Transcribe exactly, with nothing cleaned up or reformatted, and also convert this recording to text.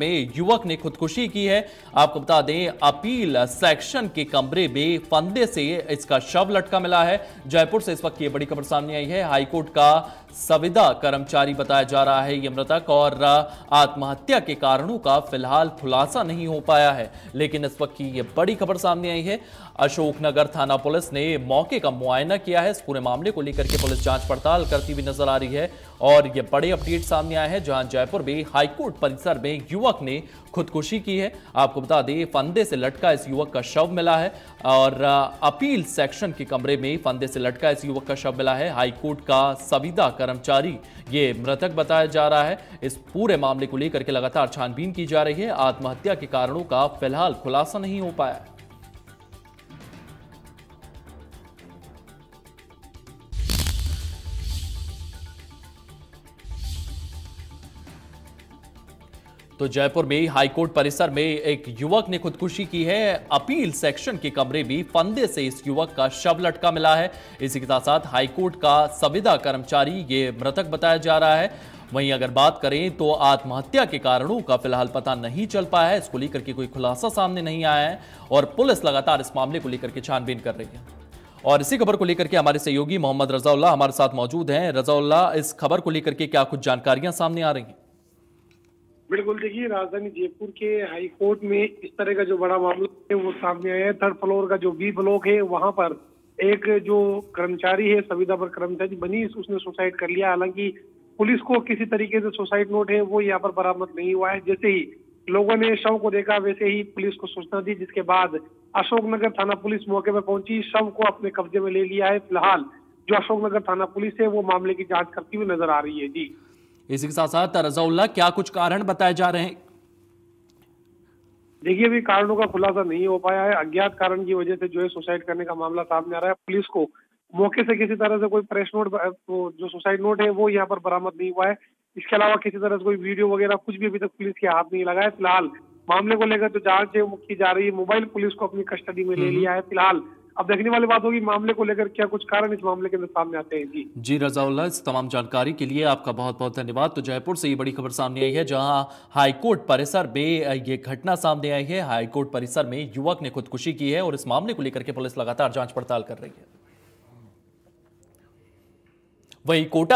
में युवक ने खुदकुशी की है। आपको बता दें, अपील सेक्शन के कमरे में फंदे से इसका शव लटका मिला है। जयपुर से इस वक्त ये बड़ी खबर सामने आई है। हाईकोर्ट का संविदा कर्मचारी बताया जा रहा है ये मृतक और आत्महत्या के कारणों का फिलहाल खुलासा नहीं हो पाया है, लेकिन इस वक्त की ये बड़ी खबर सामने आई है। अशोकनगर थाना पुलिस ने मौके का मुआयना किया है। इस पूरे मामले को लेकर के पुलिस जांच पड़ताल करती हुई नजर आ रही है और ये बड़े अपडेट सामने आए हैं, जहां जयपुर में हाईकोर्ट परिसर में युवक ने खुदकुशी की है। आपको बता दें, फंदे से लटका इस युवक का शव मिला है और अपील सेक्शन के कमरे में फंदे से लटका इस युवक का शव मिला है। हाईकोर्ट का संविदा कर्मचारी ये मृतक बताया जा रहा है। इस पूरे मामले को लेकर के लगातार छानबीन की जा रही है। आत्महत्या के कारणों का फिलहाल खुलासा नहीं हो पाया। तो जयपुर में हाईकोर्ट परिसर में एक युवक ने खुदकुशी की है। अपील सेक्शन के कमरे में फंदे से इस युवक का शव लटका मिला है। इसी के साथ साथ हाईकोर्ट का संविदा कर्मचारी ये मृतक बताया जा रहा है। वहीं अगर बात करें तो आत्महत्या के कारणों का फिलहाल पता नहीं चल पाया है। इसको लेकर के कोई खुलासा सामने नहीं आया है और पुलिस लगातार इस मामले को लेकर के छानबीन कर रही है। और इसी खबर को लेकर के हमारे सहयोगी मोहम्मद रजाउल्लाह हमारे साथ मौजूद हैं। रजाउल्लाह, इस खबर को लेकर के क्या कुछ जानकारियां सामने आ रही हैं? बिल्कुल, देखिए राजधानी जयपुर के हाई कोर्ट में इस तरह का जो बड़ा मामला है वो सामने आया है। थर्ड फ्लोर का जो बी ब्लॉक है वहां पर एक जो कर्मचारी है, संविदा पर कर्मचारी बनी, उसने सुसाइड कर लिया। हालांकि पुलिस को किसी तरीके से सुसाइड नोट है वो यहाँ पर बरामद नहीं हुआ है। जैसे ही लोगों ने शव को देखा वैसे ही पुलिस को सूचना दी, जिसके बाद अशोकनगर थाना पुलिस मौके पर पहुंची, शव को अपने कब्जे में ले लिया है। फिलहाल जो अशोकनगर थाना पुलिस है वो मामले की जाँच करती हुई नजर आ रही है। जी, इसी के साथ साथ रजाउल्लाह, क्या कुछ कारण बताए जा रहे हैं? देखिए, अभी कारणों का खुलासा नहीं हो पाया है। अज्ञात कारण की वजह से जो है सुसाइड करने का मामला सामने आ रहा है। पुलिस को मौके से किसी तरह से कोई प्रेस नोट, जो सुसाइड नोट है वो यहाँ पर बरामद नहीं हुआ है। इसके अलावा किसी तरह से कोई वीडियो वगैरह कुछ भी अभी तक पुलिस के हाथ नहीं लगा है। फिलहाल मामले को लेकर जो जाँच है वो की जा रही है। मोबाइल पुलिस को अपनी कस्टडी में ले लिया है। फिलहाल अब देखने वाली बात होगी मामले को लेकर क्या कुछ कारण इस मामले के अंदर सामने आते हैं। जी जी रजाउल्लाह, इस तमाम जानकारी के लिए आपका बहुत बहुत धन्यवाद। तो जयपुर से ये बड़ी खबर सामने आई है, जहां हाईकोर्ट परिसर में ये घटना सामने आई है। हाईकोर्ट परिसर में युवक ने खुदकुशी की है और इस मामले को लेकर के पुलिस लगातार जांच पड़ताल कर रही है। वही कोटा